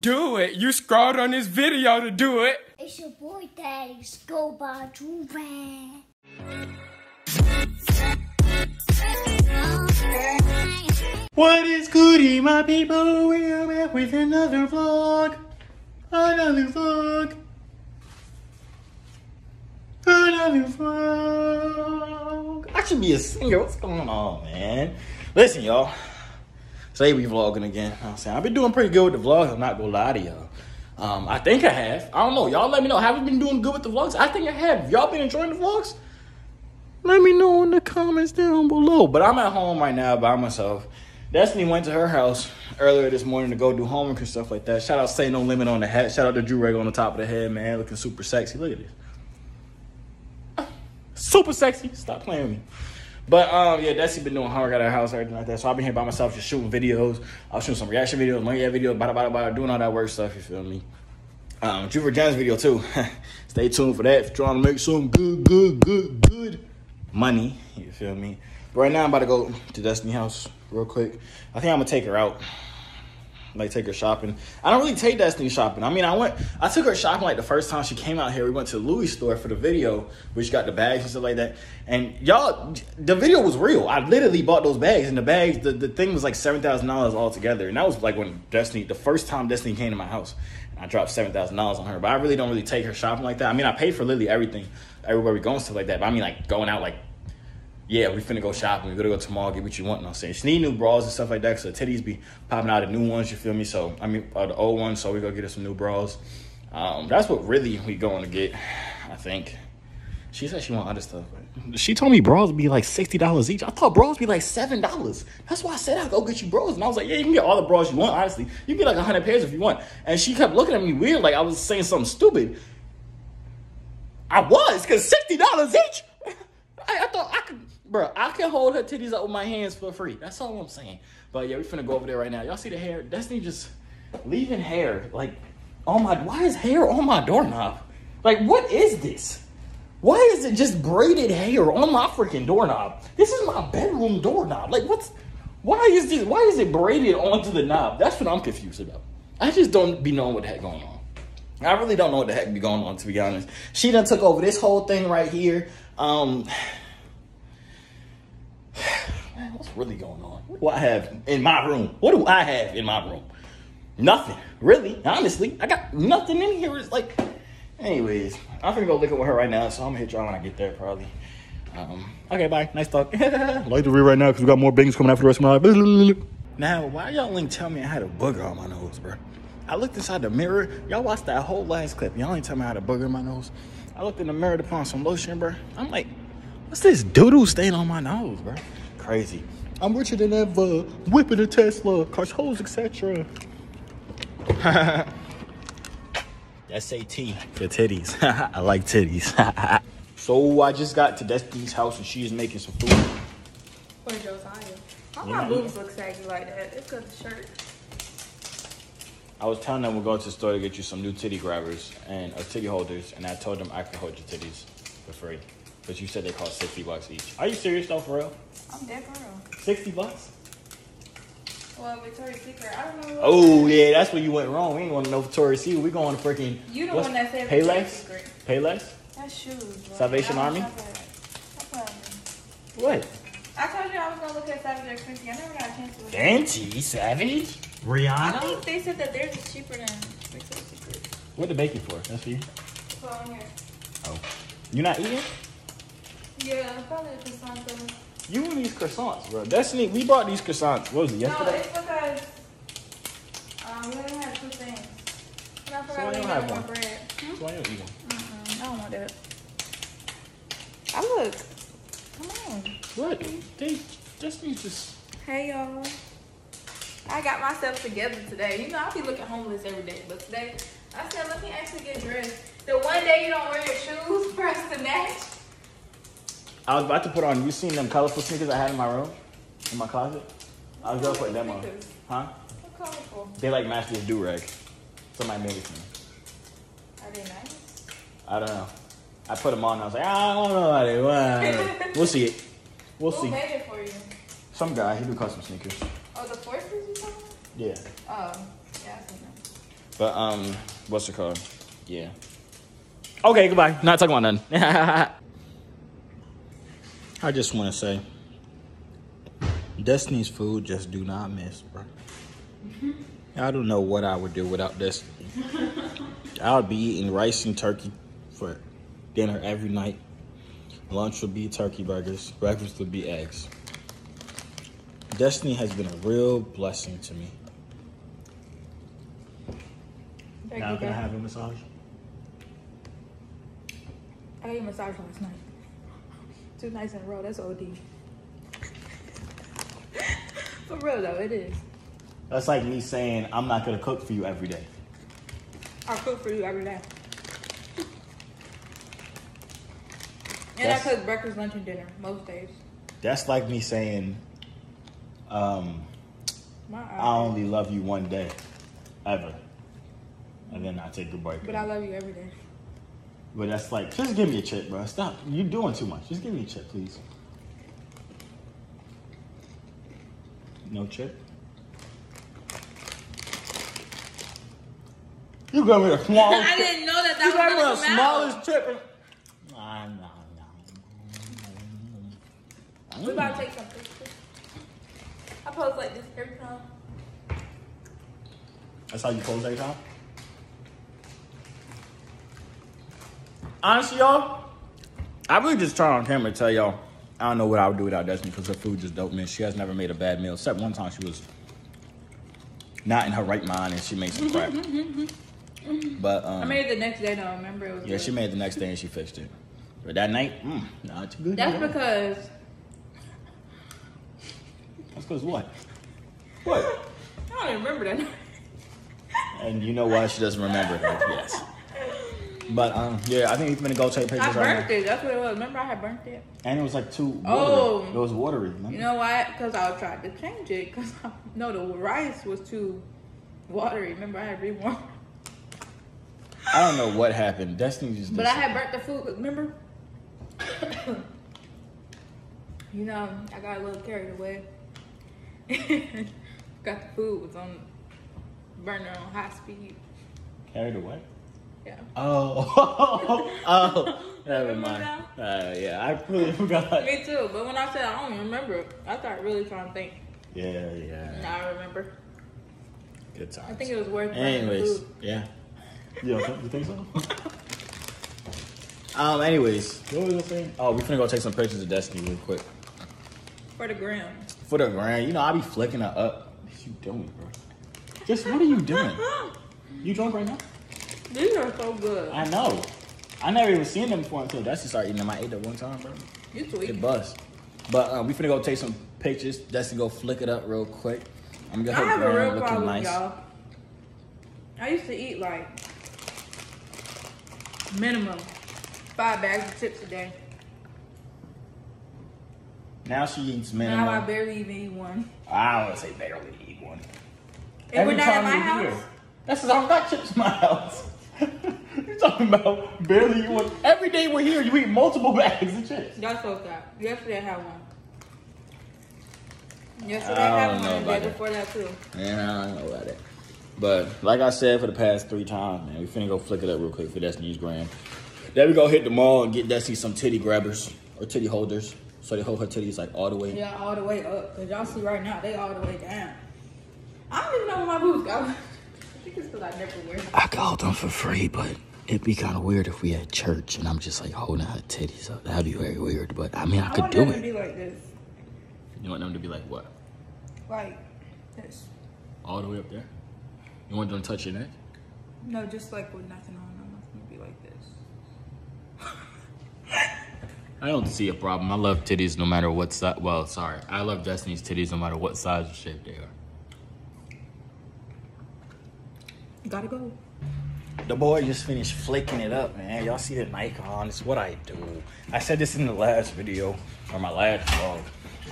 Do it. You scrolled on this video to do it. It's your boy Daddy's Go by Drew Reg. What is goody, my people? We are back with another vlog. Another vlog. I should be a singer. What's going on, man? Listen, y'all. Today we vlogging again. I'm saying I've been doing pretty good with the vlogs. I'm not gonna lie to y'all. I think I have. I don't know. Y'all let me know. Have you been doing good with the vlogs? I think I have. Y'all been enjoying the vlogs? Let me know in the comments down below. But I'm at home right now by myself. Destiny went to her house earlier this morning to go do homework and stuff like that. Shout out Say No Limit on the hat. Shout out to Drew Reg on the top of the head, man. Looking super sexy. Look at this. Super sexy. Stop playing with me. But yeah, Destiny been doing homework at her house, everything like that. So I've been here by myself just shooting videos. I was shooting some reaction videos, money videos, bada bada, doing all that work stuff, you feel me? Joovier James video too. Stay tuned for that. If you're trying to make some good money, you feel me? But right now I'm about to go to Destiny's house real quick. I think I'm gonna take her out. Like take her shopping. I don't really take Destiny shopping. I mean, I took her shopping like the first time she came out here. We went to the Louis store for the video, which got the bags and stuff like that. And y'all, the video was real. I literally bought those bags, and the bags, the thing was like $7,000 altogether. And that was like when Destiny, the first time Destiny came to my house, and I dropped $7,000 on her. But I really don't really take her shopping like that. I mean, I paid for literally everything, everywhere we go and stuff like that. But I mean, like going out like, yeah, we finna go shopping. We gonna go to the mall, get what you want. You know what I'm saying? She need new bras and stuff like that, because the titties be popping out of new ones, you feel me? So, I mean, the old ones, so we gonna get her some new bras. That's what really we going to get, I think. She said she want other stuff. But she told me bras would be like $60 each. I thought bras would be like $7. That's why I said I'll go get you bras. And I was like, yeah, you can get all the bras you want, honestly. You can get like 100 pairs if you want. And she kept looking at me weird, like I was saying something stupid. I was, because $60 each? I thought I could... Bro, I can hold her titties up with my hands for free. That's all I'm saying. But yeah, we finna go over there right now. Y'all see the hair? Destiny just leaving hair. Like, oh my, why is hair on my doorknob? Like, what is this? Why is it just braided hair on my freaking doorknob? This is my bedroom doorknob. Like, what's, why is this, why is it braided onto the knob? That's what I'm confused about. I just don't be knowing what the heck going on. I really don't know what the heck be going on, to be honest. She done took over this whole thing right here. Man, what's really going on? What do I have in my room? What do I have in my room? Nothing. Really. Honestly, I got nothing in here. It's like... Anyways, I'm going to go lick it with her right now, so I'm going to hit y'all when I get there, probably. Okay, bye. Nice talk. I like to read right now because we got more bings coming out for the rest of my life. Now, why y'all ain't tell me I had a booger on my nose, bro? I looked inside the mirror. Y'all watched that whole last clip. Y'all ain't tell me I had a booger in my nose. I looked in the mirror to put on some lotion, bro. I'm like, what's this doodoo stain on my nose, bro? Crazy. I'm richer than ever, whipping a Tesla, cars, hoes, etc. SAT for titties. I like titties. So I just got to Destiny's house and she is making some food. Where's Josiah? All my boobs look saggy like that. It's because the shirt. I was telling them we'll go to the store to get you some new titty grabbers and titty holders, and I told them I could hold your titties for free. But you said they cost $60 each. Are you serious though, for real? I'm dead for real. $60? Well, Victoria's Secret, I don't know. Oh yeah, that's where you went wrong. We ain't going to no Victoria's Secret. We going to freaking... You the one that said Victoria's Secret. Payless? That's shoes. Bro. Salvation Army? What? I told you I was going to look at Savage or Fenty. I never got a chance to look at Fenty? Savage? Rihanna? I think they said that they're just cheaper than Victoria's Secret. What the bacon for? That's for you? It's all in here. Oh. You not eating? Yeah, probably the croissants. You and these croissants, bro. Destiny, we bought these croissants. What was it, yesterday? No, it's because we didn't have two things. And I forgot to have more bread. Hmm? So why you don't eat one? I don't want that. I look. Come on. What? Destiny's just... Hey, y'all. I got myself together today. You know, I be looking homeless every day. But today, I said, let me actually get dressed. The one day you don't wear your shoes for us to match. I was about to put on, you seen them colorful sneakers I had in my room? In my closet? I was going to put them on. Huh? They're colorful. They like match this do-rag. Somebody made it for me. Are they nice? I don't know. I put them on and I was like, I don't know how they were. We'll see it. We'll see. Who made it for you? Some guy. He do custom sneakers. Oh, the forces you talking about? Yeah. Oh, yeah, I seen them. But what's the card? Yeah. Okay, goodbye. Not talking about nothing. I just want to say, Destiny's food just do not miss, bro. I don't know what I would do without Destiny. I would be eating rice and turkey for dinner every night. Lunch would be turkey burgers. Breakfast would be eggs. Destiny has been a real blessing to me. Now can I have a massage? I ate a massage last night. 2 nights in a row, that's OD. For real though, it is. That's like me saying, I'm not gonna cook for you every day. I cook for you every day. And I cook breakfast, lunch, and dinner most days. That's like me saying, I only love you one day, ever. And then I take a break. But I love you every day. But that's like, just give me a chip, bro. Stop. You're doing too much. Just give me a chip, please. No chip? You got me the smallest chip. I didn't know that that was going to come out. You got me the smallest chip. Nah, nah, nah. We about to take some pictures. I pose like this every time. That's how you pose every time? Honestly, y'all, I really just turned on camera to tell y'all I don't know what I would do without Destiny because her food just dope, man. She has never made a bad meal, except one time she was not in her right mind and she made some crap. But I made it the next day, though. I remember it was good. She made it the next day and she fixed it. But that night, not too good. That's because. That's because what? What? I don't even remember that night. And you know why she doesn't remember it? Yes. But yeah, I think he's gonna go take pictures. I burnt it. That's what it was. Remember, I had burnt it. And it was like too. Oh, it was watery. Remember? You know why? Because I tried to change it. Because the rice was too watery. Remember, I had rewarmed. I don't know what happened. Destiny just. But I had burnt the food. Remember? You know, I got a little carried away. Got the food was on burner on high speed. Carried away. Yeah. Oh, never mind. Yeah, I really forgot. Me too, but when I said I don't remember, I started really trying to think. Yeah. Now I remember. Good times. I think it was worth it. Anyways, yeah. You think so? Anyways, what was I saying? Oh, we're gonna go take some pictures of Destiny real quick. For the gram. For the gram. You know, I be flicking her up. What you doing, bro? Just what are you doing? You drunk right now? These are so good. I know. I never even seen them before until Destiny started eating them. I ate them one time, bro. You sweet. It bust. But we finna go take some pictures. Destiny go flick it up real quick. I'm gonna have a real problem, nice. Y'all. I used to eat like minimum 5 bags of chips a day. Now she eats minimum. Now I barely even eat one. I don't say barely eat one. And every we're not time at my house. Here, that's how I got chips in my house. You're talking about barely eat one. Every day we're here, you eat multiple bags of chips. That's so sad. Yesterday I had one. Yesterday I had one, and the day before that too. Yeah, I don't know about that. But like I said, for the past 3 times, man, we finna go flick it up real quick for Destiny's gram. Then we go hit the mall and get Destiny some titty grabbers or titty holders, so they hold her titties like all the way. Yeah, all the way up. Cause y'all see right now, they all the way down. I don't even know where my boobs go. I think it's because I never wear them. I got them for free, but it'd be kind of weird if we had church and I'm just like holding her titties up. That'd be very weird, but I mean, I could do it. I want them to be like this. You want them to be like what? Like this. All the way up there? You want them to touch your neck? No, just like with nothing on them. I want them to be like this. I don't see a problem. I love titties no matter what size. Well, sorry. I love Destiny's titties no matter what size or shape they are. Gotta go. The boy just finished flicking it up, man. Y'all see the Nikon. It's what I do. I said this in the last video or my last vlog.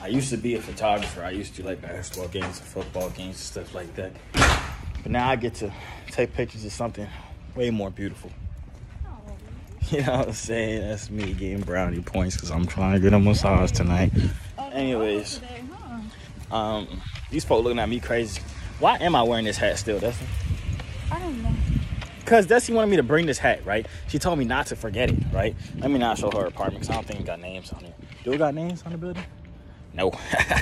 I used to be a photographer. I used to do like basketball games and football games and stuff like that. But now I get to take pictures of something way more beautiful. You know what I'm saying? That's me getting brownie points because I'm trying to get a massage tonight. Anyways, these folks looking at me crazy. Why am I wearing this hat still? That's I don't know. Because Desi wanted me to bring this hat, right? She told me not to forget it, right? Let me not show her apartment because I don't think it got names on it. Do it got names on the building? No.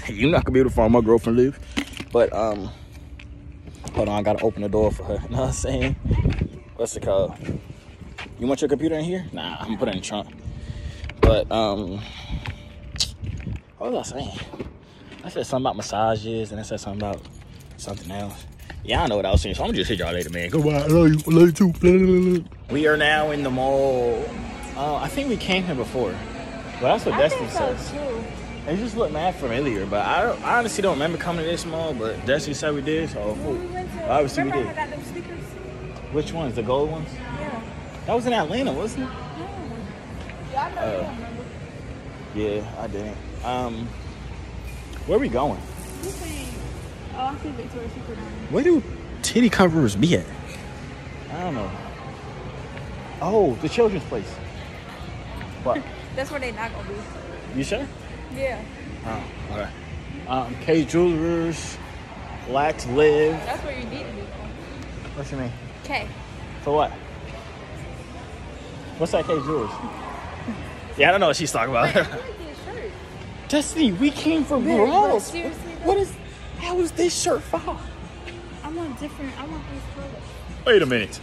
You're not going to be able to find my girlfriend live. But, hold on. I got to open the door for her. You know what I'm saying? What's it called? You want your computer in here? Nah, I'm going to put it in the trunk. But, what was I saying? I said something about massages and I said something about something else. Yeah, I know what I was saying, so I'm just hit y'all later, man. Goodbye, I love you. I love you too. We are now in the mall. I think we came here before. Well, that's what Destiny says. Too. It just looked mad familiar, but I honestly don't remember coming to this mall, but Destiny said we did, so obviously we did. I got them sneakers. Which ones? The gold ones? Yeah. That was in Atlanta, wasn't it? Yeah, I know you don't remember. Yeah, I didn't. Where are we going? Oh, I see Victoria's Secret. Where do titty covers be at? I don't know. Oh, the children's place. What? That's where they not gonna be. You sure? Yeah. Oh, alright. Kay Jewelers, Lax Live. That's where you need to be. What's your name? Kay. For what? What's that Kay Jewelers? Yeah, I don't know what she's talking about. Wait, I like your shirt. Destiny, we came from Joorags. Seriously? What is? How is this shirt foul? I want different. I want these colors. Wait a minute.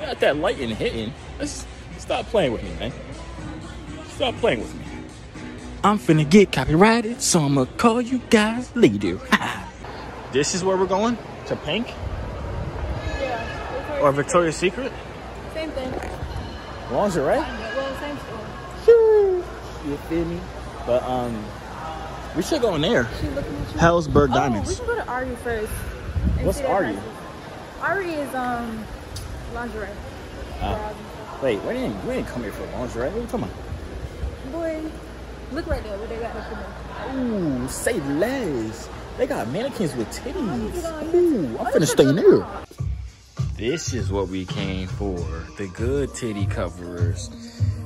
Not that lighting hitting. Let's stop playing with me, man. Stop playing with me. I'm finna get copyrighted, so I'm gonna call you guys later. This is where we're going? To Pink? Yeah. Or Victoria's Secret? Same thing. Lingerie? Well, same store. You feel me? But, we should go in there. Hellsberg Diamonds. We should go to Ari first. What's Ari? Ari is lingerie. Wait, we didn't come here for lingerie. What are you talking about? Boy, look right there. What they got up in there? Ooh, say less. They got mannequins with titties. Ooh, I'm finna stay near. This is what we came for. The good titty coverers.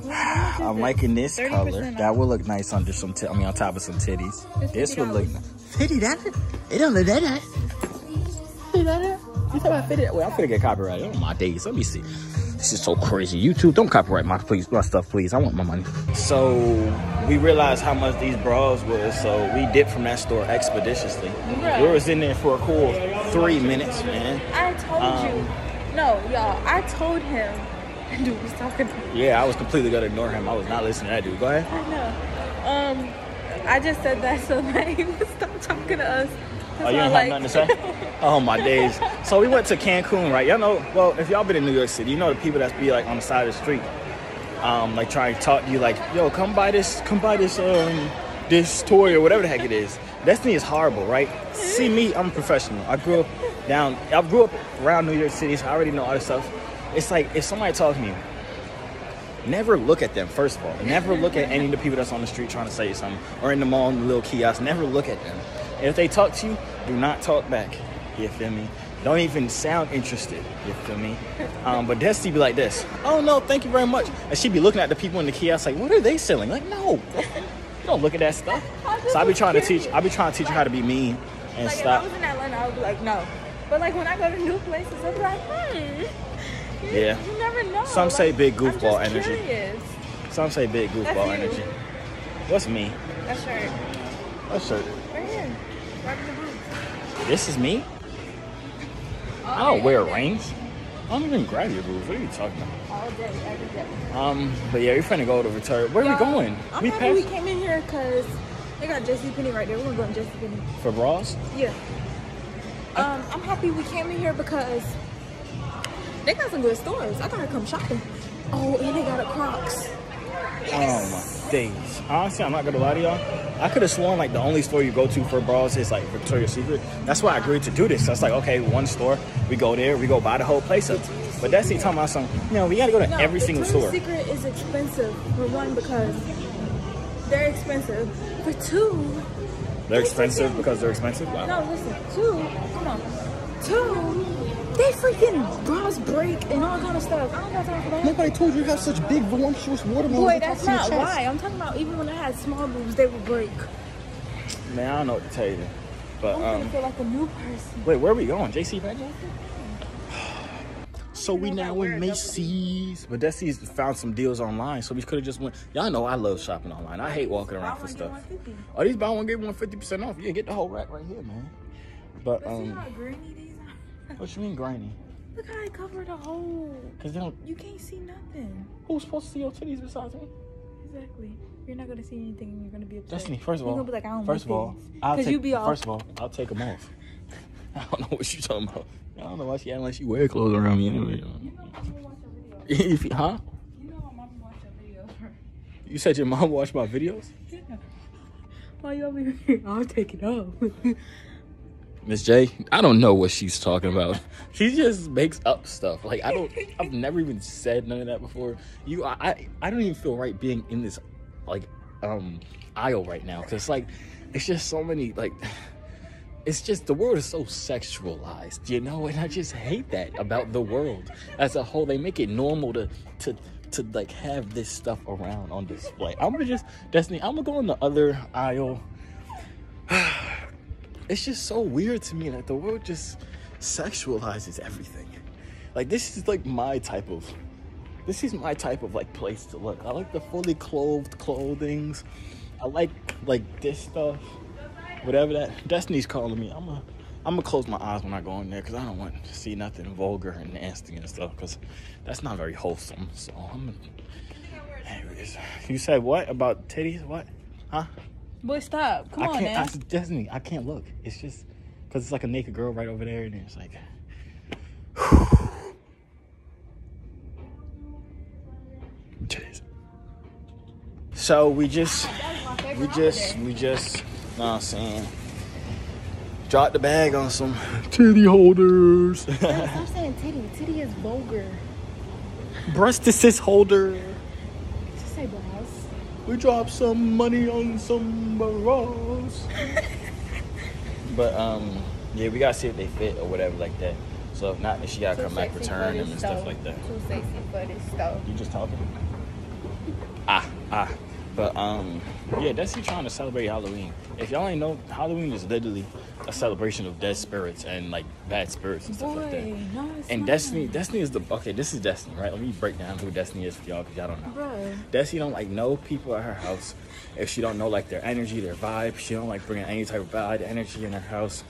I'm liking this color. Off. That would look nice under some on top of some titties. This would look nice. $50? It don't look that nice. $50? You talking about $50? Wait, I'm finna get copyrighted. Oh my days. Let me see. This is so crazy. YouTube, don't copyright my stuff, please. I want my money. So we realized how much these bras was, so we dipped from that store expeditiously. Right. We was in there for a cool 3 minutes, man. I told you. No, y'all. I told him. That dude was talking. Yeah, I was completely gonna ignore him. I was not listening to that dude. Go ahead. I know. I just said that so that he would stop talking to us. Oh, you don't have nothing to say? Oh my days. So we went to Cancun, right? Y'all know, well, if y'all been in New York City, you know the people that be like on the side of the street, like trying to talk to you, like, yo, come buy this toy or whatever the heck it is. Destiny is horrible, right? See me, I'm a professional. I grew up around New York City, so I already know all this stuff. It's like, if somebody talks to you, never look at them, first of all. Never look at any of the people that's on the street trying to say something. Or in the mall, in the little kiosk. Never look at them. And if they talk to you, do not talk back. You feel me? Don't even sound interested. You feel me? But Destiny be like this. Oh, no, thank you very much. And she be looking at the people in the kiosk like, what are they selling? Like, no. You don't look at that stuff. So I be trying to teach her how to be mean and stop. If I was in Atlanta, I would be like, no. But, like, when I go to new places, I be like, yeah. You never know. Some say big goofball energy. Curious. Some say big goofball energy. What's me? That shirt. That shirt. Right here. Right in the boots. This is me? Oh, I don't wear rings. I don't even grab your boobs. What are you talking about? All day, every day. But yeah, we're finna go to return. Where are we going? We came in here because they got JC Penney right there. We're going to JC Penney. For bras? Yeah. I'm happy we came in here because they got some good stores. I gotta come shopping. Oh, and they got a Crocs. Yes. Oh my days. Honestly, I'm not gonna lie to y'all. I could have sworn like the only store you go to for bras is like Victoria's Secret. That's why I agreed to do this. So it's like, okay, one store, we go there, we go buy the whole place up. But that's the talking about something. You know, we gotta go to every single store. Victoria's Secret is expensive for one because they're expensive. For two, they're expensive because they're expensive. Wow. No, listen, two. They freaking bras break and all kind of stuff. I don't got time for that. Nobody told you have such big, voluptuous watermelons. Boy, that's not why. I'm talking about even when I had small boobs, they would break. Man, I don't know what to tell you. But, I feel like a new person. Wait, where are we going? JC Penney? So we now in Macy's. But Destiny's found some deals online, so we could have just went. Y'all know I love shopping online. I hate walking around for stuff. Oh, these buy one, get one 50% off. Yeah, get the whole rack right here, man. But see how grainy these are? What you mean grainy? Look how they cover the hole. Cause they don't, you can't see nothing. Who's supposed to see your titties besides me? Exactly. You're not gonna see anything and you're gonna be upset. Destiny, first of all, you're gonna be like, I don't first of all, I'll take, be all first of all, I'll take them off. I don't know what you're talking about. I don't know why she acting like she wear clothes around me anyway. You know my mom watched your videos. Huh? You know my mom watched your videos. You said your mom watched my videos? Yeah. Why you over here? I'll take it off. Miss J, I don't know what she's talking about. She just makes up stuff. Like I don't, I've never even said none of that before. You, I don't even feel right being in this, like, aisle right now. Cause it's like, it's just so many, like, it's just the world is so sexualized, you know. And I just hate that about the world as a whole. They make it normal to like have this stuff around on display. I'm gonna just, Destiny, I'm gonna go in the other aisle. It's just so weird to me that the world just sexualizes everything. Like this is like my type of, this is my type of like place to look. I like the fully clothed clothings. I like this stuff, whatever that Destiny's calling me. I'm gonna close my eyes when I go in there because I don't want to see nothing vulgar and nasty and stuff because that's not very wholesome. So I'm gonna, anyways. You said what about titties? What? Huh? Boy, stop. Come on, man. Destiny, I can't look. It's just because it's like a naked girl right over there, and it's like. So we just, know what I'm saying, dropped the bag on some titty holders. Stop saying titty. Titty is vulgar. Breastises holder. Just say blouse. We dropped some money on some bras. But yeah, we gotta see if they fit or whatever like that. So if not, then she gotta come back, return them and stuff like that. Too sexy for this stuff. You just talking? But yeah, Desi trying to celebrate Halloween. If y'all ain't know, Halloween is literally a celebration of dead spirits and like bad spirits and stuff like that. No, and not. Destiny is the, okay, this is Destiny, right? Let me break down who Destiny is for y'all because y'all don't know. Bro. Destiny don't like no people at her house if she don't know like their energy, their vibe. She don't like bringing any type of vibe, energy in her house.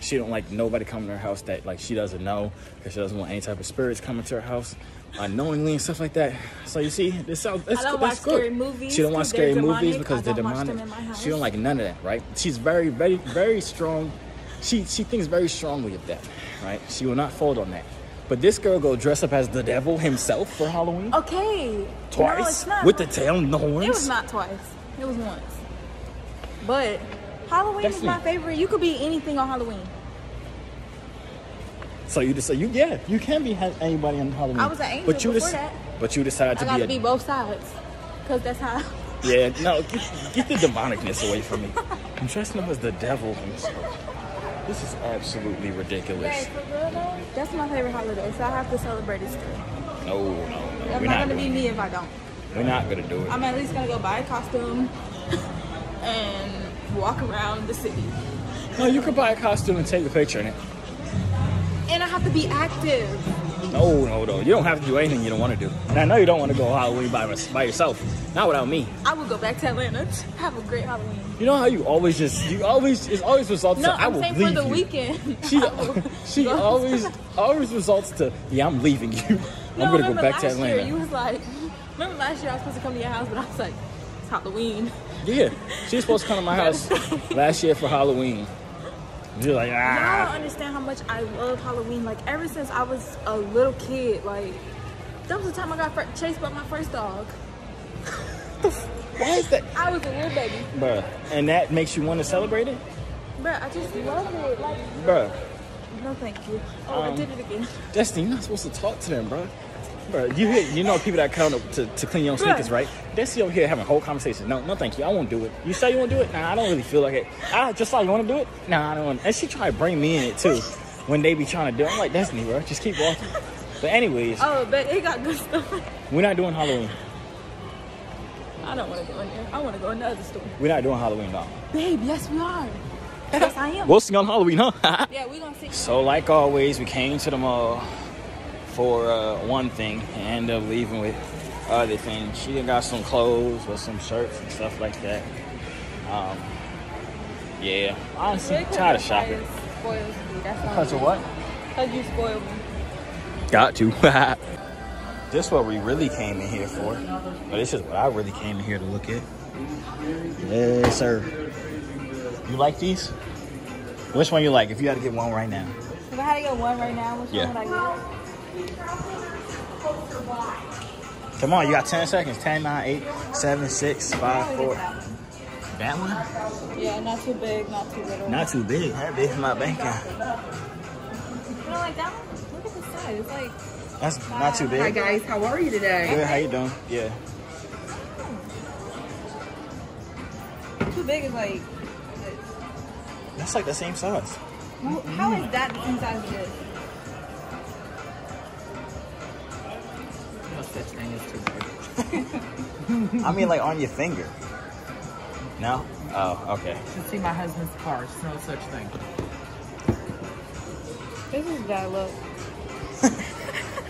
She don't like nobody coming to her house that like she doesn't know because she doesn't want any type of spirits coming to her house unknowingly and stuff like that. So you see, this sounds, that's, I don't watch scary movies. She don't watch scary movies because they're demonic. She don't like none of that, right? She's very, very, very strong. She thinks very strongly of that, right? She will not fold on that. But this girl go dress up as the devil himself for Halloween. Okay. Twice. No, it's not. With the tail, no once. It was not twice. It was once. But Halloween is my favorite. You could be anything on Halloween. So you just yeah, you can be anybody on Halloween. I was an angel but you before that. But you decided to be both sides, cause that's how. Yeah, no, get the demonicness away from me. I'm dressing up as the devil himself. This is absolutely ridiculous. Hey, for real though, that's my favorite holiday, so I have to celebrate it still. No. That's not gonna be me if I don't. We're not gonna do it. I'm at least gonna go buy a costume and walk around the city. No, you could buy a costume and take a picture in it. And I have to be active. No. You don't have to do anything you don't want to do. And I know you don't want to go Halloween by yourself. Not without me. I will go back to Atlanta. Have a great Halloween. You know how you always just, it's always results to, I will leave you. No, I'm saying for the weekend. She always results to, yeah, I'm leaving you. I'm going to go back to Atlanta. Year, you was like, remember last year I was supposed to come to your house, but I was like, it's Halloween. Yeah, she was supposed to come to my house last year for Halloween. You're like, ah. I don't understand how much I love Halloween. Like, ever since I was a little kid, like, that was the time I got chased by my first dog. Why is that? I was a little baby. Bruh. And that makes you want to celebrate it? Bruh, I just love it. Like, bruh. No, thank you. Oh, I did it again. Destiny, you're not supposed to talk to them, bruh. Bruh, you know people that come to clean your sneakers, right? Destiny over here having a whole conversation. No, thank you. I won't do it. You say you want to do it? Nah, I don't really feel like it. I just like, you want to do it? Nah, I don't want to. And she try to bring me in it, too, when they be trying to do it. I'm like, Destiny, bro. Just keep walking. But anyways. Oh, but it got good stuff. We're not doing Halloween. I don't want to go in there. I want to go in the other store. We're not doing Halloween, though. Babe, yes, we are. Yes, I am. We'll sing on Halloween, huh? Yeah, we're going to sing. So, like always, we came to the mall. for one thing and end up leaving with other things. She got some clothes or some shirts and stuff like that. Yeah, honestly, I'm tired of shopping. Because of what? Because you spoiled me. Got to. This is what we really came in here for. But this is what I really came in here to look at. Yes, sir. You like these? Which one you like? If you had to get one right now. If I had to get one right now, which one would I get? Come on, you got 10 seconds. 10, 9, 8, 7, 6, 5, 4. That one? Yeah, not too big, not too little. Not too big. That big is my bank account. You don't like that one? Look at the size. It's like... That's not too big. Hi, guys. How are you today? Good. How you doing? Yeah. Too big is like... That's like the same size. Well, how is that the same size as this? No such thing as too big. I mean, like on your finger. No? Oh, okay. You should see my husband's car. It's no such thing. This is bad luck.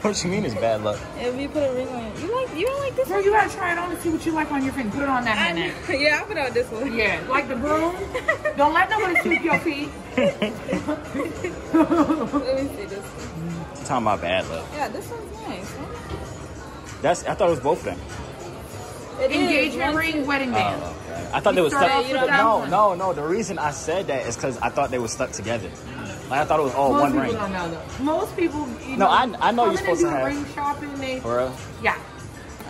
What do you mean it's bad luck? If you put a ring on it. You don't like this one? Girl, you gotta try it on and see what you like on your finger. Put it on that hand. Yeah, I'll put on this one. Yeah, like the broom. Don't let nobody shoot your feet. Let me see this one. I'm talking about bad luck. Yeah, this one's nice. That's, I thought it was both of them. Engagement ring, wedding band. Okay. I thought they were stuck. No. The reason I said that is because I thought they were stuck together. Like, I thought it was all one ring. Most people don't know. You know, I know you're supposed to have ring shopping. For real? Yeah.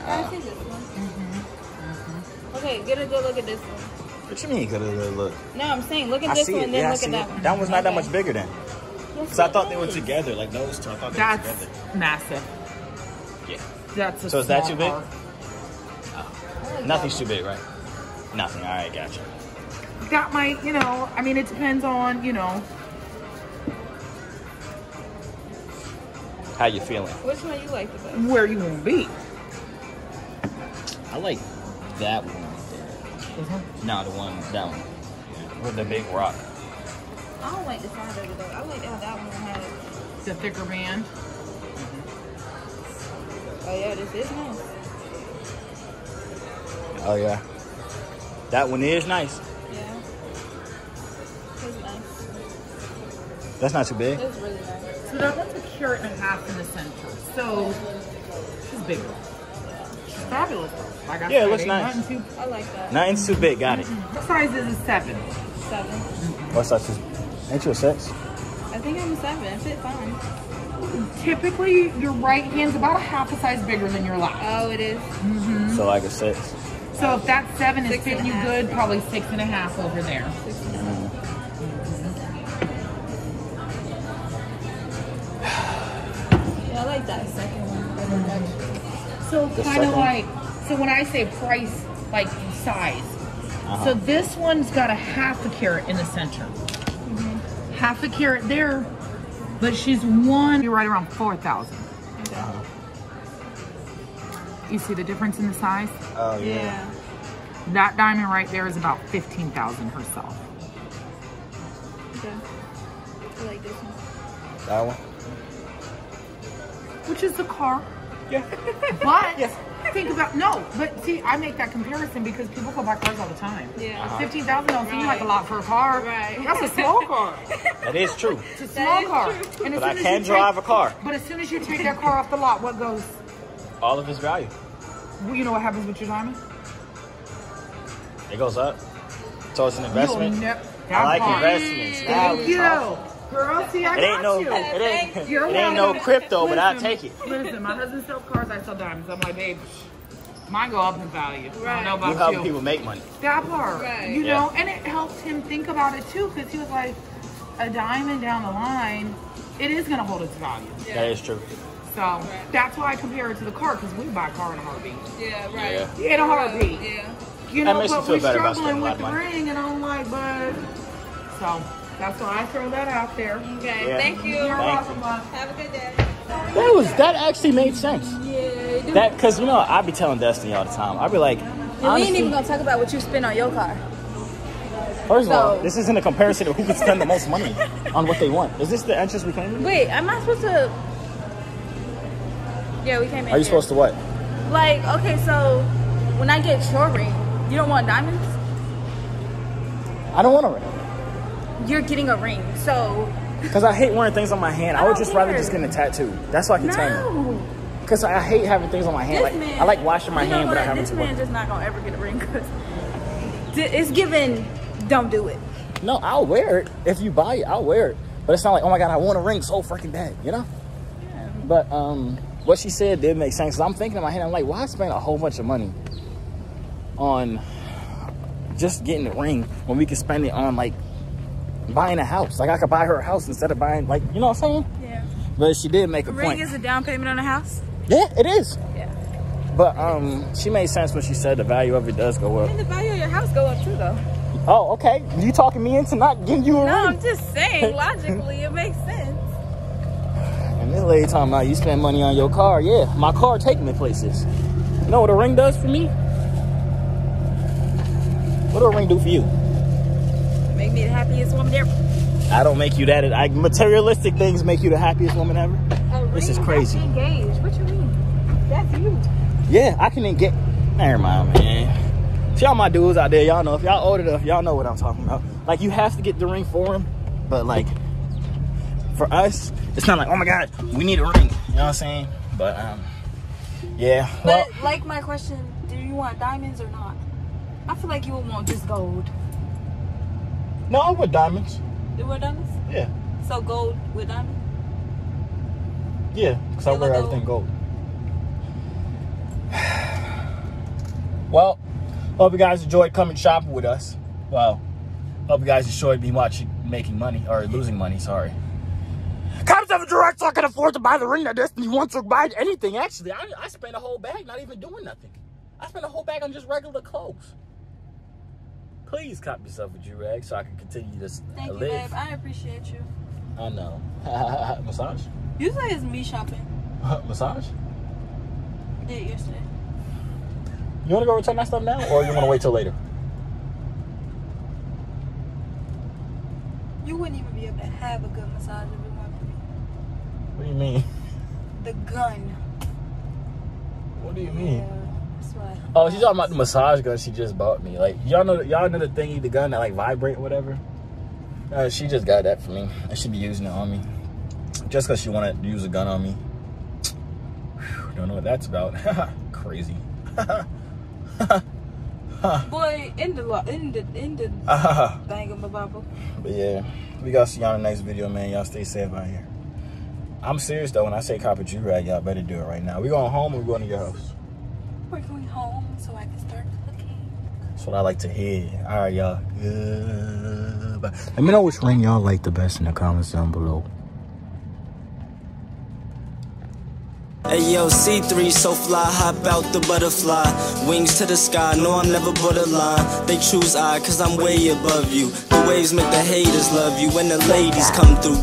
I see this one. Okay, get a good look at this one. What you mean, get a good look? No, I'm saying look at this one and then look at that one. That one's not that much bigger then. Because I thought they were together, like those two. I thought they were together. That's massive. Yeah. That's a so is that too big? Nothing's too big, right? Nothing. All right, gotcha. Got my, you know, I mean, it depends on, you know. How you feeling? Which one you like the best? Where you want to be. I like that one right there. This one? No, the one, that one. With the big rock. I don't like the side of it, though. I like how that one has the thicker band. Oh, yeah, this is nice. Oh, yeah. That one is nice. Yeah. It's nice. That's not too big. It's really nice. So that one's a carat and a half in the center. So she's bigger. She's fabulous. Like yeah, it looks nice. Nothing too, I like that. Nothing's too big. Got it. What size is a 7? 7. What size is it? Ain't you a 6? I think I'm a 7. It fit fine. Typically, your right hand's about a half a size bigger than your left. Oh, it is? Mm-hmm. So like a 6. So if that 7 is fitting you good, probably 6.5 over there. Yeah, I like that second one better. So kind of like, so when I say price, like size. So this one's got a half a carat in the center. Half a carat there, but she's one. You're right around 4,000. You see the difference in the size? Oh, yeah. That diamond right there is about 15,000 herself. Okay. I like this one. That one? Which is the car. Yeah. But think about, no, but see, I make that comparison because people go buy cars all the time. Yeah. 15,000 don't seem like a lot for a car. Right. That's a small car. That is true. It's a small car. And but I can drive a car. But as soon as you take that car off the lot, what goes? All of its value. Well, you know what happens with your diamond? It goes up. So it's an investment. I like investments. Thank you. Girl, see, I got you. It ain't no crypto, but I'll take it. Listen, my husband sells cars, I sell diamonds. I'm like, babe, mine go up in value. Right. I don't know about you. You help people make money. That part. Right. You know, and it helped him think about it too, because he was like, a diamond down the line, it is going to hold its value. Yeah. That is true. So that's why I compare it to the car, because we buy a car in a heartbeat. Yeah, right. Yeah. In a heartbeat. Yeah. You know, but we're struggling with the ring, and I'm like, but... So that's why I throw that out there. Okay, thank you. You're welcome. Have a good day. That actually made sense. Yeah. That, because, you know, I be telling Destiny all the time. I be like, honestly, we ain't even going to talk about what you spend on your car. First of all, this isn't a comparison of who can spend the most money on what they want. Is this the entrance we came to? Wait, am I supposed to... Yeah, we came in. Are you supposed to what? Like, okay, so when I get your ring, you don't want diamonds? I don't want a ring. You're getting a ring, so. Because I hate wearing things on my hand. I would just rather just get a tattoo. That's why I can tame it. Because I hate having things on my hand. Like, I like washing my hand without having to work. This man just not going to ever get a ring because it's given, don't do it. No, I'll wear it. If you buy it, I'll wear it. But it's not like, oh my God, I want a ring so freaking bad, you know? Yeah. But what she said did make sense. Because I'm thinking in my head, I'm like, why spend a whole bunch of money on just getting a ring when we can spend it on, like, buying a house? Like, I could buy her a house instead of buying, like, you know what I'm saying? Yeah. But she did make a point. A ring is a down payment on a house? Yeah, it is. Yeah. But she made sense when she said the value of it does go up. And the value of your house go up too, though. Oh, okay. You talking me into not giving you a ring? No, I'm just saying, logically, it makes sense. And this lady talking about you spend money on your car. Yeah, my car taking me places. You know what a ring does for me? What do a ring do for you? Make me the happiest woman ever. I don't make you that. Materialistic things make you the happiest woman ever. This is crazy. Engaged. What you mean? That's you. Yeah, I can engage. Never mind, man. Y'all my dudes out there, y'all know, if y'all old enough, y'all know what I'm talking about. Like, you have to get the ring for them, but like, for us, it's not like, oh my God, we need a ring, you know what I'm saying? But yeah, but well, like, my question, do you want diamonds or not? I feel like you would want just gold. No, I want diamonds. You want diamonds? Yeah. So gold with diamonds? Yeah, because I wear everything gold. Well, hope you guys enjoyed coming shopping with us. Well, hope you guys enjoyed me watching making money, or losing money, sorry. Cops have a direct, so I can afford to buy the ring that Destiny wants, or buy anything, actually. I spent a whole bag not even doing nothing. I spent a whole bag on just regular clothes. Please cop yourself a Joorags so I can continue this. Thank you, babe. I appreciate you. I know. Massage? Usually it's me shopping. Massage? I did yesterday. You want to go return my stuff now, or you want to wait till later? You wouldn't even be able to have a good massage if you wanted to be. What do you mean? The gun. What do you mean? Yeah, that's right. Oh, she's talking about the massage gun she just bought me. Like, y'all know the thingy, the gun that like vibrate or whatever. She just got that for me. I should be using it on me, just because she wanted to use a gun on me. Whew, don't know what that's about. Crazy. Boy, in the thing of my Bible. But yeah, we gotta see y'all in the next video, man. Y'all stay safe out here. I'm serious though when I say cop a Jurag, y'all better do it right now. We going home or we going to your house? We're going home so I can start cooking. That's what I like to hear. All right, y'all. Goodbye. Let me know which ring y'all like the best in the comments down below. Hey yo, C3 so fly, hop out the butterfly. Wings to the sky, no I'm never borderline. They choose I, cause I'm way above you. The waves make the haters love you when the ladies come through.